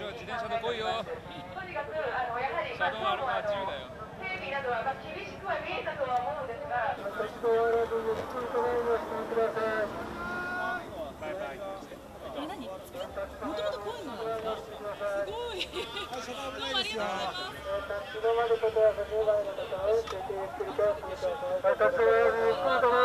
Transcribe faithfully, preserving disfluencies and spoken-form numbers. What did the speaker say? しろ、自転車で来いよ。とにかくあのやはり車道の整備などは厳しくは見えたとは思うんですが、私と我々も作ると思います。ご覧ください。え、何？もともとこういうのなんですか？すごい。どうもありがとうございます。